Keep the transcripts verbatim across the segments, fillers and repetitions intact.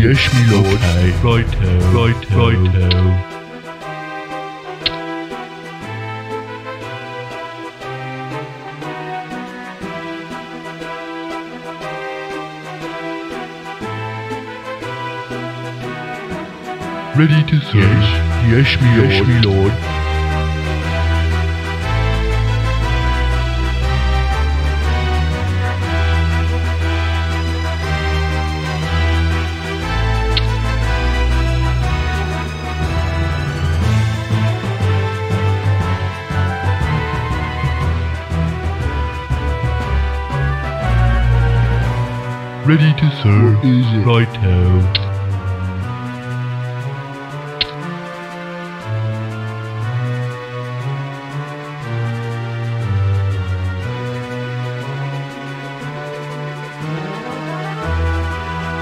Yes, me lord. Okay. Righto, righto, righto. Ready to serve. Yes, yes, me lord. Yes, me lord. Ready to serve. What is it?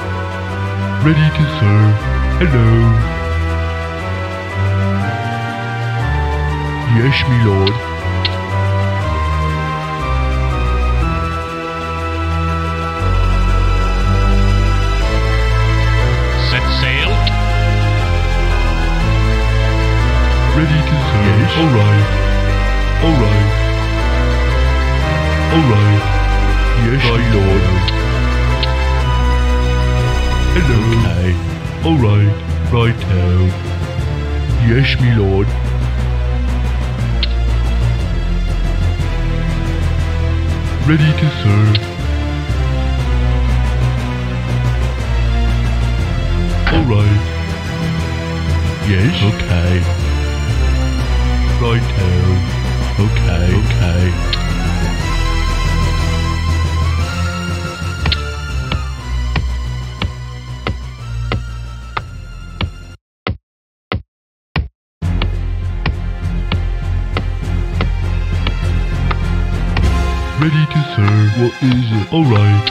Righto. Ready to serve. Hello. Yes, me lord. Set sail. Ready to serve. Yes. All right. All right. All right. Yes, my lord. Hello. Okay. All right. Righto. Yes, me lord. Ready to serve. All right. Yes. Okay. Righto. Okay. Okay. Ready to serve. What is it? All right.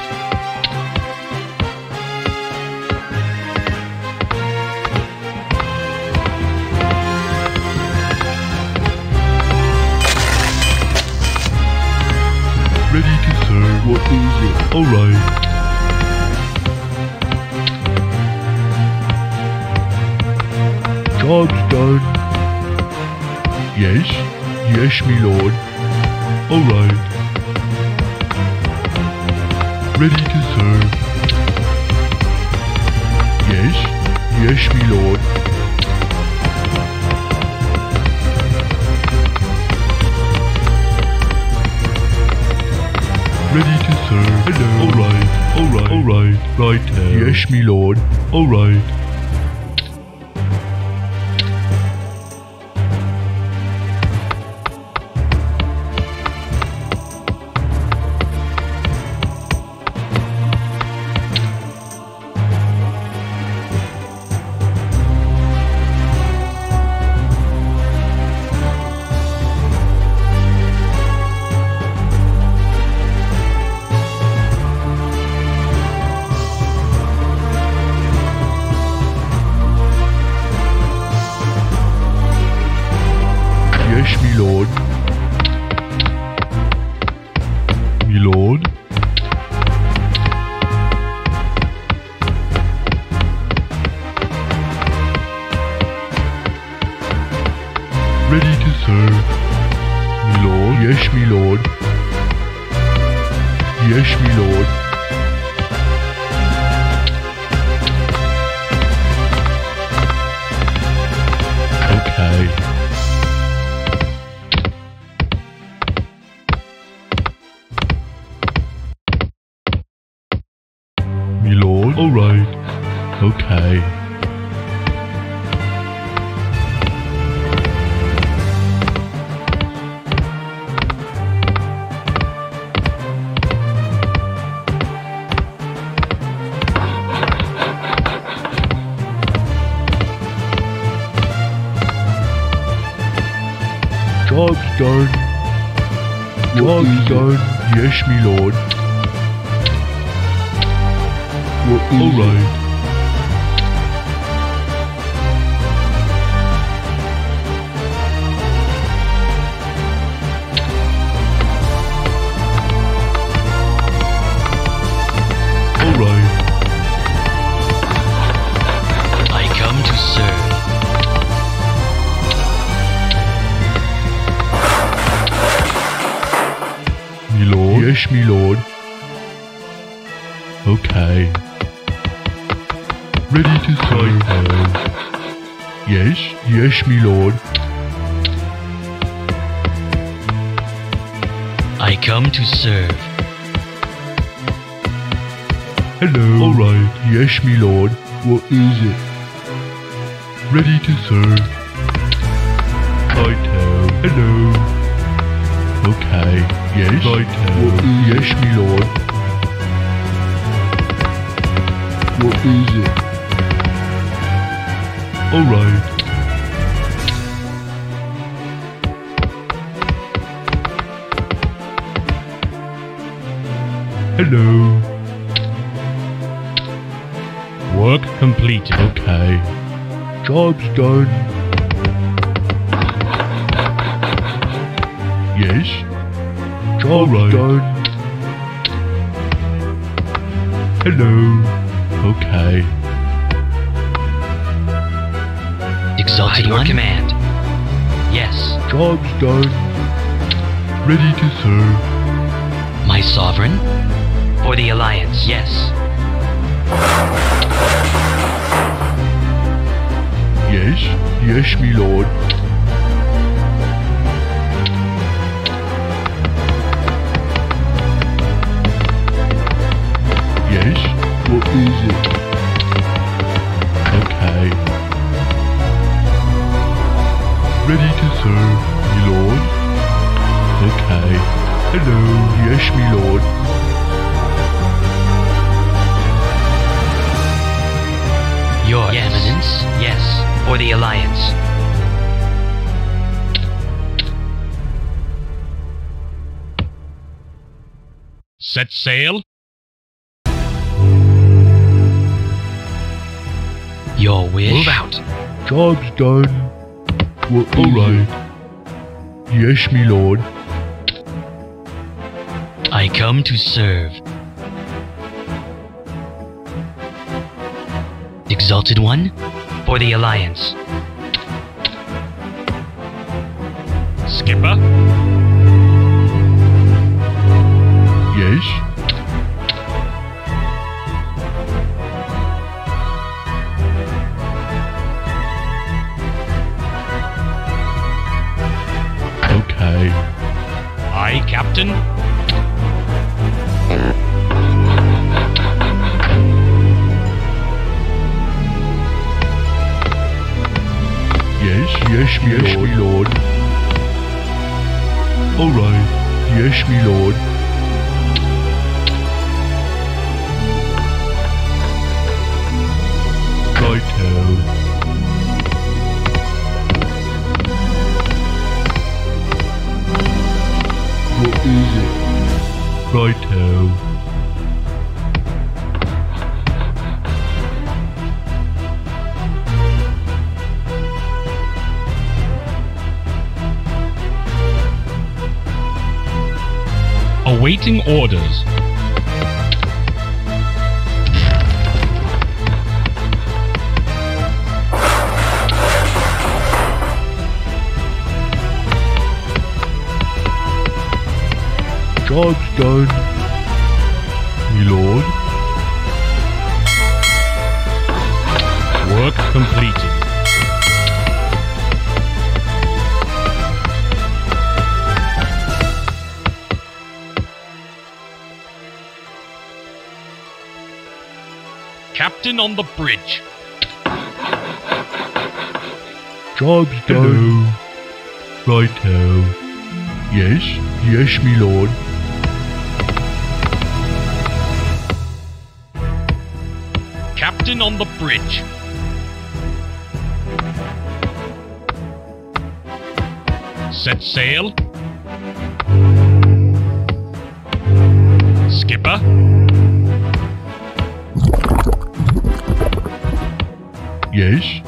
Ready to serve. What is it? All right. Job's done. Yes. Yes, me lord. All right. Ready to serve. Yes, yes, me lord. Ready to serve. Hello. All right, all right, all right, right. Yes, me lord. All right. Yes, me lord. What is all right. All right. Yes, me lord. Okay. Ready to sign now. Yes, yes, me lord. I come to serve. Hello. Alright. Yes, me lord. What is it? Ready to serve. Righto. Hello. Okay. Yes. Right. What is yes, me lord. What is it? All right. Hello. Work complete. Okay. Job's done. Yes. Job right. Done. Hello. Okay. Exalted one. Command. Yes. Job's done. Ready to serve. My sovereign? For the alliance, yes. Yes. Yes, me lord. What is it? Okay. Ready to serve, me lord. Okay. Hello, yes, me lord. Your yes. Eminence? Yes, for the alliance. Set sail? Your wish. Move out. Job's done. Well, all right. Yes, me lord. I come to serve. Exalted one, for the alliance. Skipper. Yes. Aye, Captain. Yes, yes, me yes, lord. Me lord. All right, yes, me lord. Righto. What is it? Righto. Awaiting orders. Job's done, me lord. Work completed. Captain on the bridge. Job's done. Righto. Yes, yes, me lord. Captain on the bridge. Set sail. Skipper. Yes.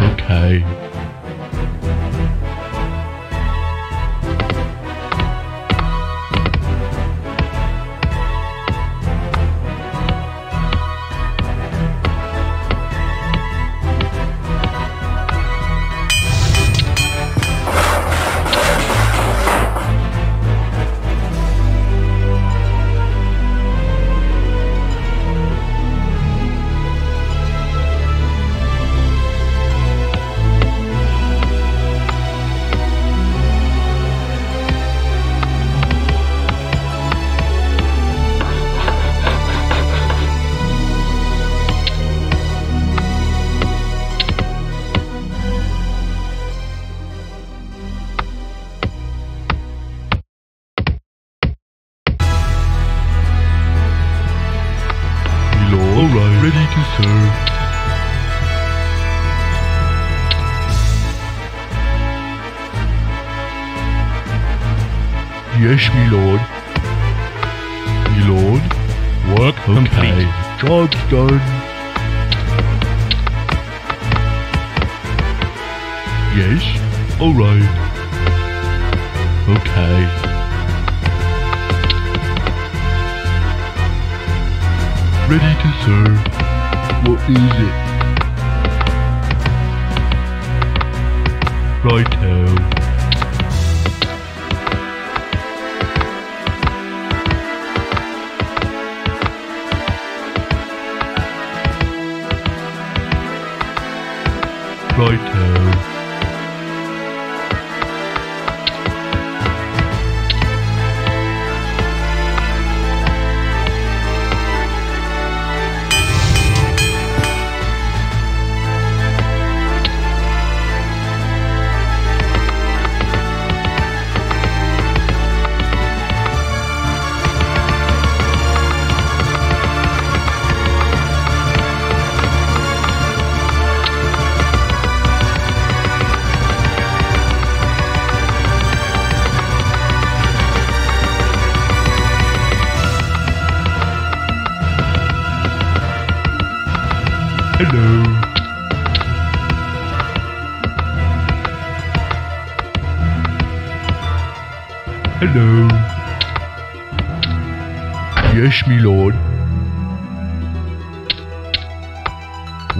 Okay. Yes, me lord. Me lord. Work complete. Okay. Job's done. Yes. All right. Okay. Ready to serve. What is it? Righto. Righto. Hello. Hello. Yes, me lord.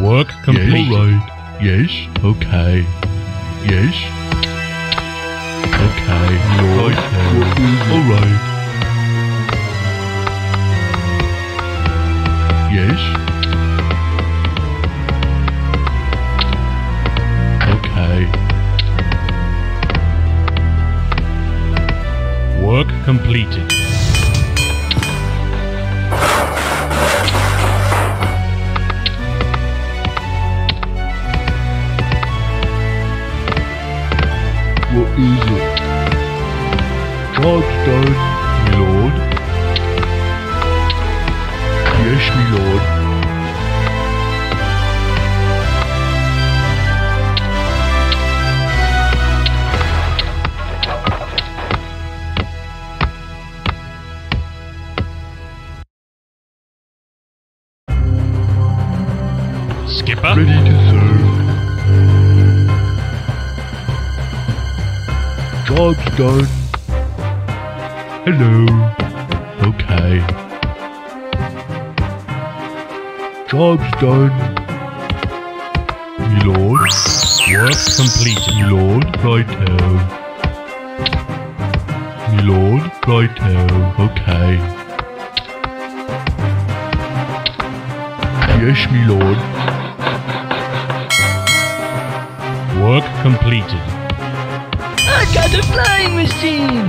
Work complete. Yes, right. Yes. Okay. Yes. Okay. Lord. All right. Yes. Work completed. What is it? Job done, me lord. Yes, me lord. Skipper? Ready to serve. Job's done. Hello. Okay. Job's done. Me lord. Work complete. Me lord. Righto. Me lord. Righto. Okay. Yes, me lord. Work completed. I got a flying machine!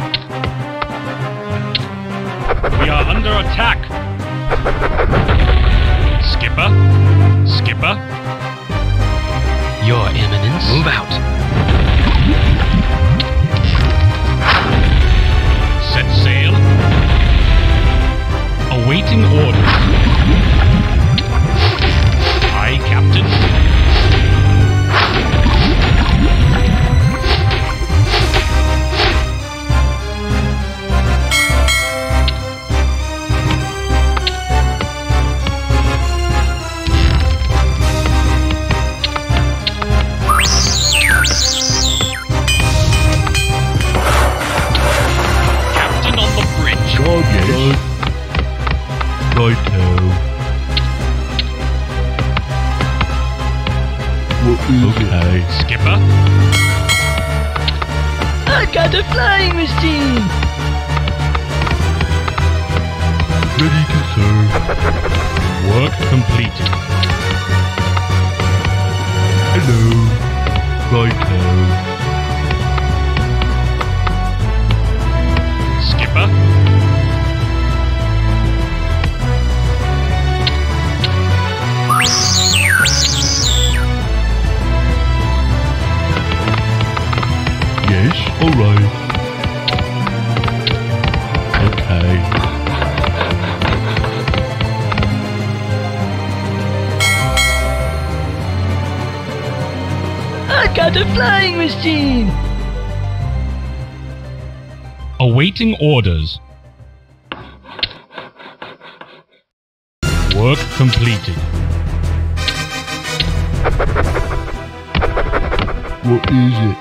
We are under attack! Skipper? Skipper? Your Eminence? Move out! Set sail. Awaiting orders. Aye, Captain. Okay. Skipper? I got a flying machine! Ready to serve. Work completed. Hello. Righto. Skipper? Yes, alright. Okay. I got a flying machine! Awaiting orders. Work completed. What is it?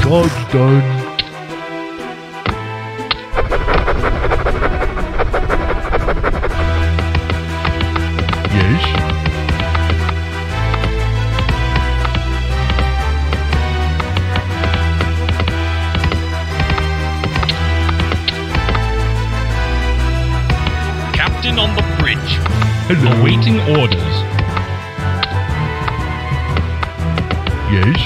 Charge done. Yes. On the bridge. Hello. Awaiting orders. Yes.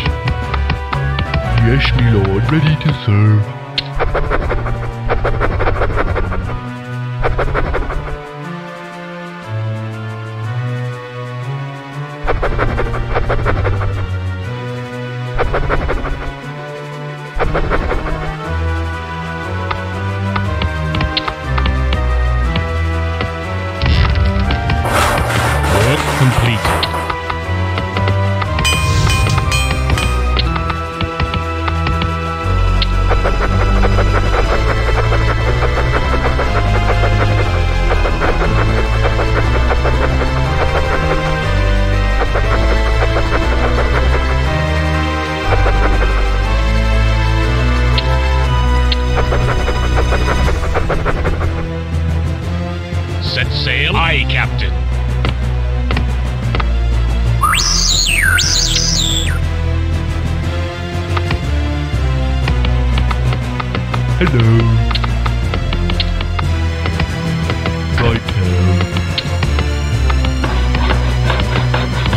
Yes, my lord. Ready to serve. Set sail. Aye, Captain. Hello. Righto.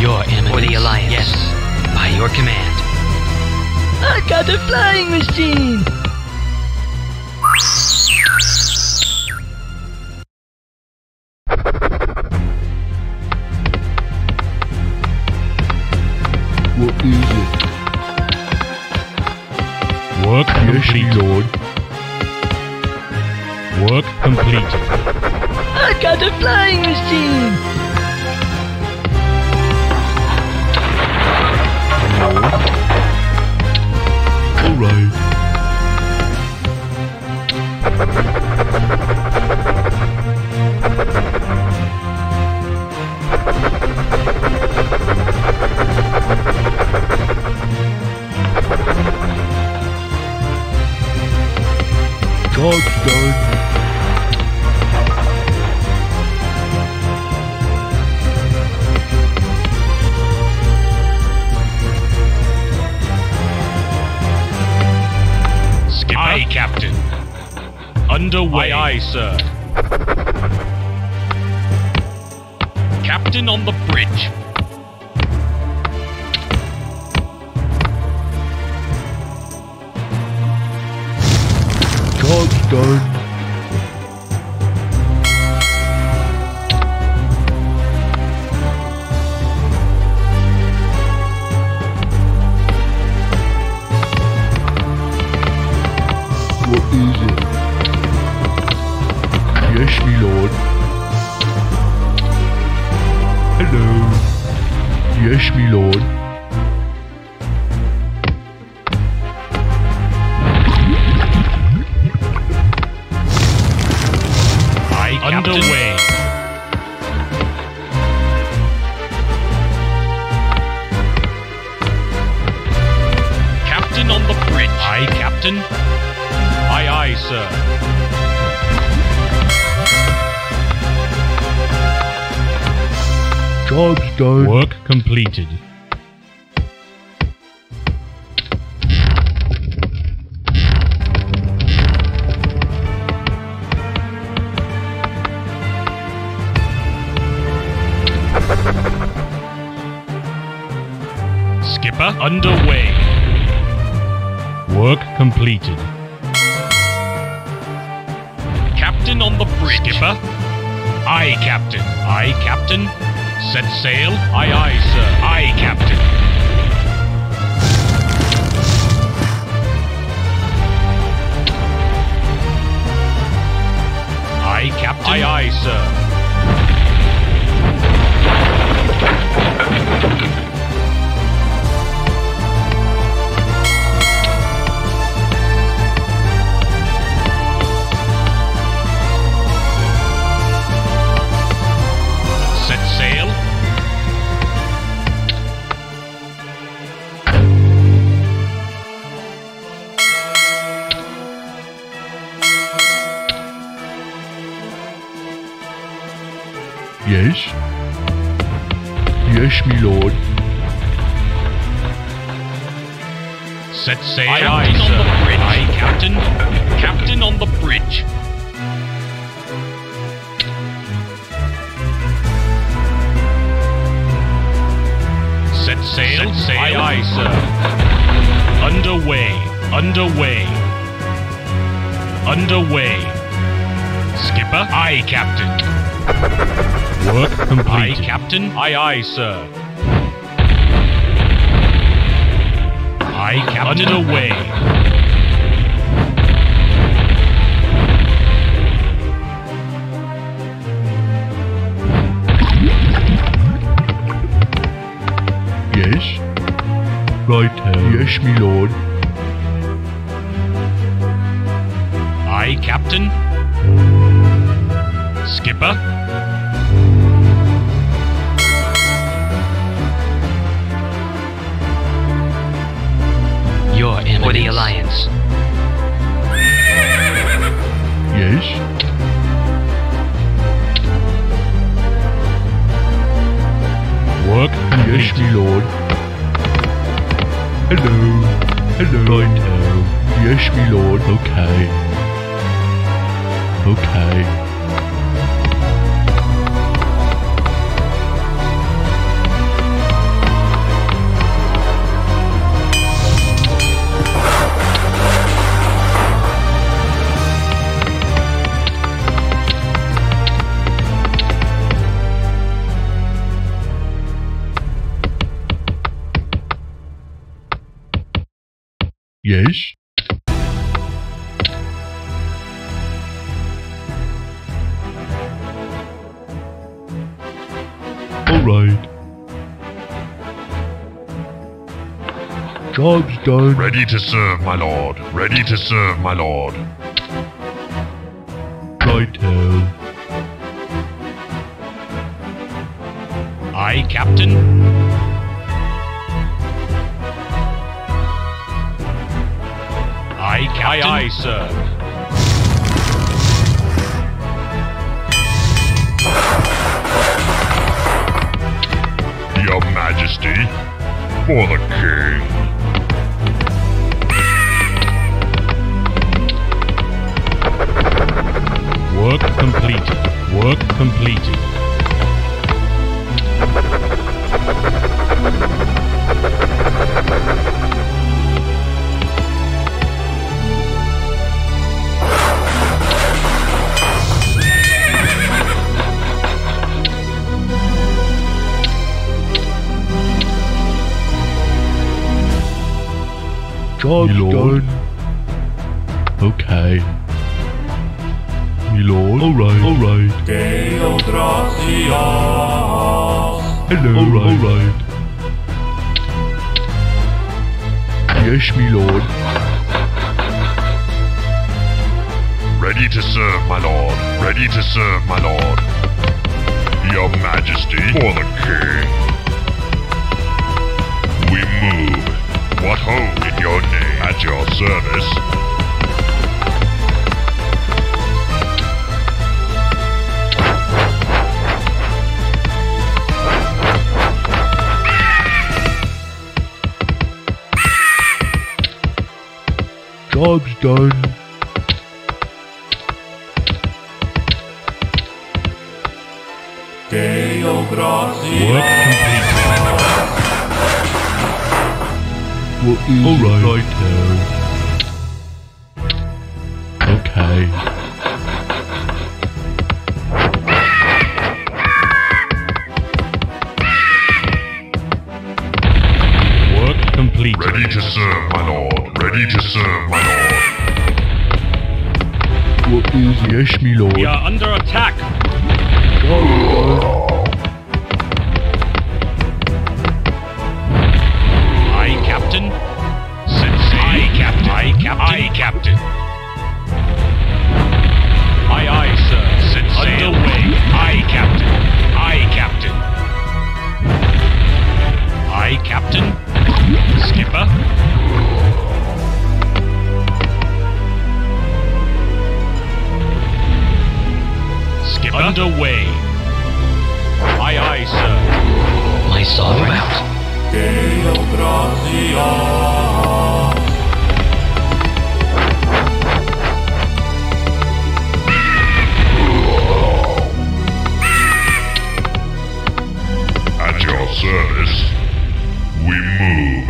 Your Eminence. For the Alliance. Yes. By your command. I got a flying machine. What is it? Work complete, Lord. Work complete. I got a flying machine. All right. Charge done. Skipper. Aye, Captain. Underway. Aye, aye, sir. Captain on the bridge. Done. What is it? Yes, my lord. Hello. Yes, my lord. Underway. Captain on the bridge. Aye, Captain. Aye, aye, sir. Charge done. Work completed. Skipper underway. Work completed. Captain on the bridge. Skipper. Aye, Captain. Aye, Captain. Set sail. Aye, aye, sir. Aye, Captain. Aye, Captain. Aye, aye, sir. Yes? Yes, my lord. Set sail. Aye, aye, Captain, sir. On the bridge. Aye, Captain. Captain on the bridge. Set sail. Set sail. Aye, aye, sir. Underway. Underway. Underway. Skipper. Aye, Captain. Work completed. Aye, Captain. Aye, aye, sir. Aye, Captain. Underway. Yes? Right hand. Yes, me lord. Aye, Captain. Skipper. For the Alliance. Yes? Work completed. Yes, my lord. Hello. Hello. Right now. Yes, my lord. Okay. Okay. Yes? All right. Job's done. Ready to serve, my lord. Ready to serve, my lord. Righto. Aye, Captain. Aye, aye, sir. Your Majesty, for the King. Work completed. Work completed. Job's done. Okay. My lord. Alright. Alright. Hello. Alright. Alright. Yes, my lord. Ready to serve, my lord. Ready to serve, my lord. Your Majesty, for the King. We move. What ho in your name? At your service. Job's done. Work complete. All right. Right now. Okay. Work complete. Ready to serve, my lord. Ready to serve, my lord. What is yes, my lord? We are under attack. Go. Aye, Captain. Aye, aye, sir. Set sail. Underway. Aye, Captain. Aye, Captain. Aye, Captain. Skipper. Skipper. Underway. che l'oprosio. At your service, we move.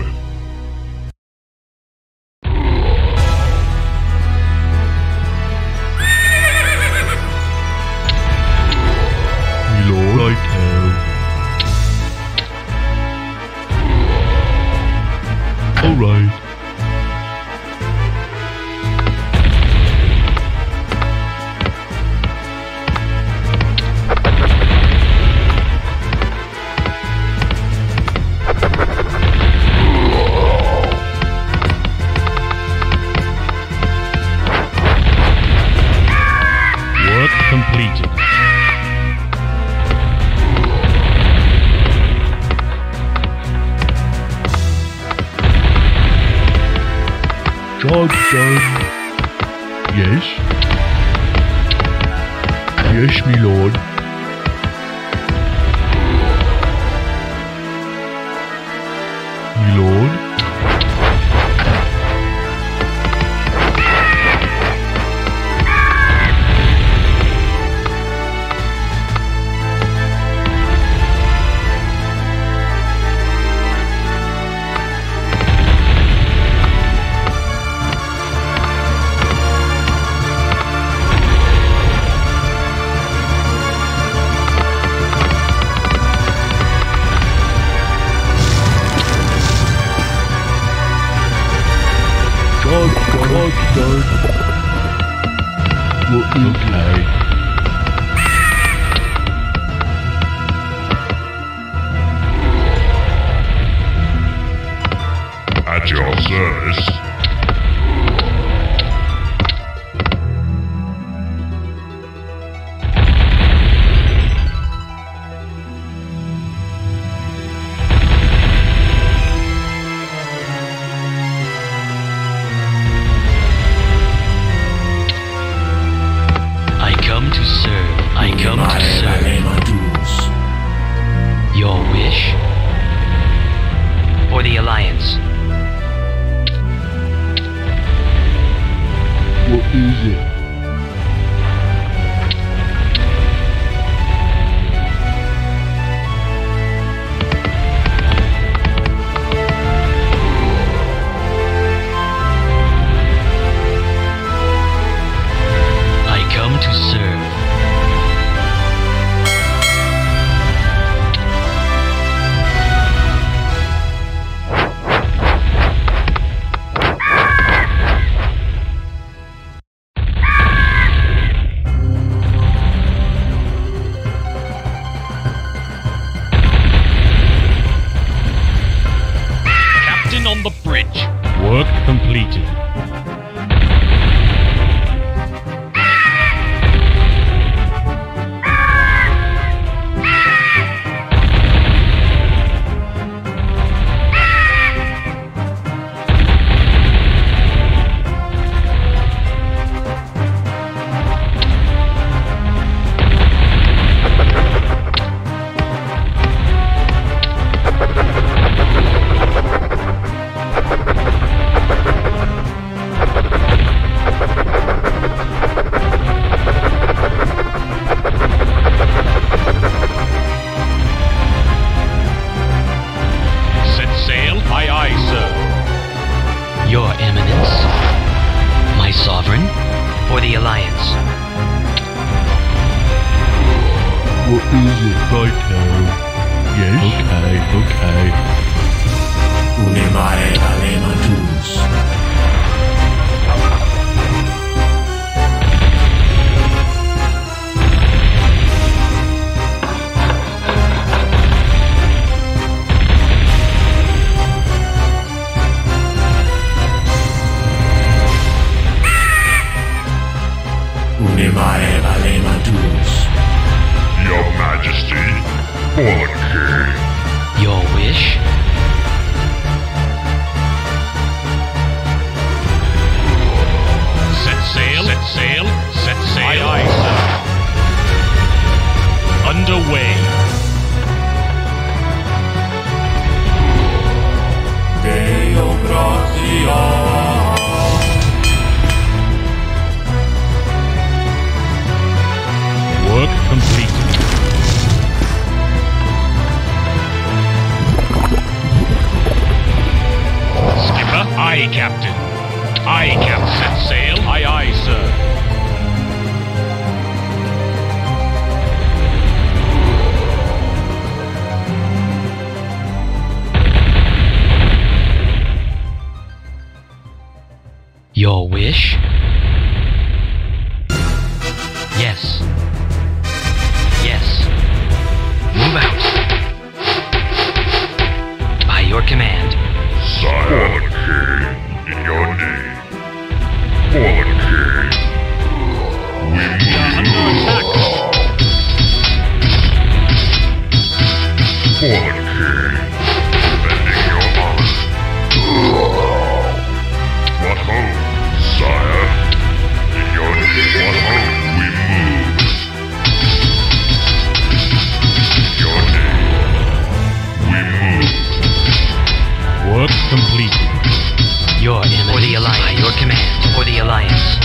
Job done. Yes. Yes, my lord. My lord. What look like? At your service. Your Majesty, for the king. Your wish? Aye, Captain. Aye, Captain. Set sail. Aye, aye, sir. Your wish? Yes. Yes. Move out. By your command. Sire. Fallen King, in your name. Fallen King. We move. Fallen King, defending your honor. What ho? Sire, in your name, what hope we move. In your name, we move. Work complete. Your enemy. For the Alliance. Your command. For the Alliance.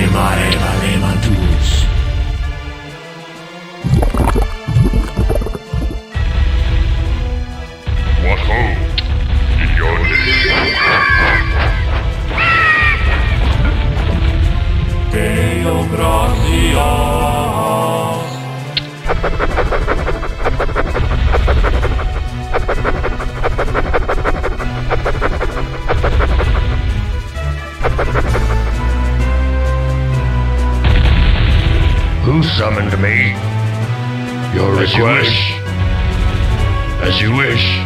Eva, Eva, Eva, Tools. What ho! Your Deo Who summoned me? Your As request. You wish. As you wish.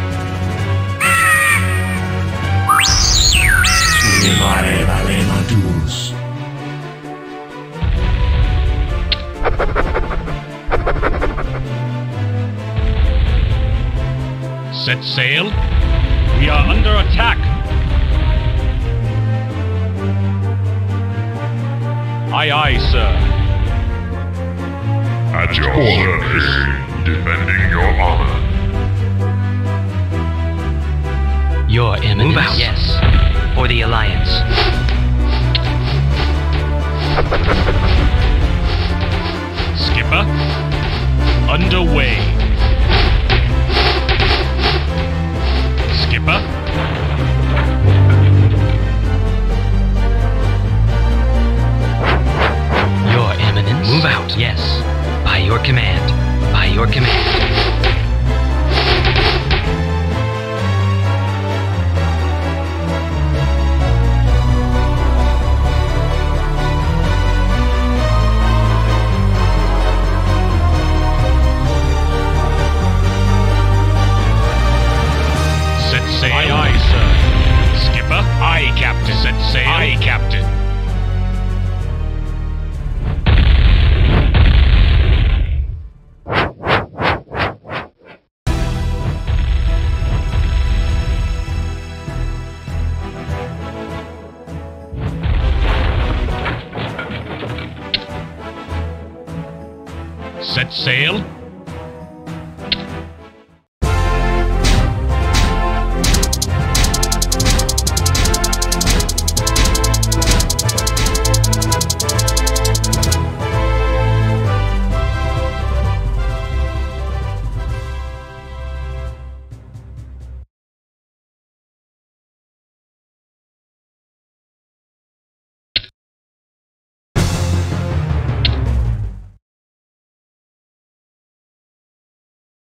Leva, leva, tools. Set sail. We are under attack. Aye, aye, sir. At, At your service, defending your honor. Your Eminence. Move out. Yes, for the Alliance. Skipper, underway. Skipper. Your Eminence. Move out. Yes. By your command. By your command. Set sail. Aye, aye, sir. Skipper. Aye, Captain. Set sail. Aye, Captain. Set sail.